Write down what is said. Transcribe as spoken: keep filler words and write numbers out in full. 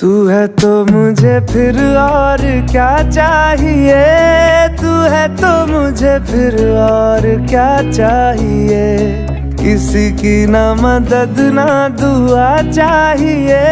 तू है तो मुझे फिर और क्या चाहिए, तू है तो मुझे फिर और क्या चाहिए, किसी की ना मदद ना दुआ चाहिए।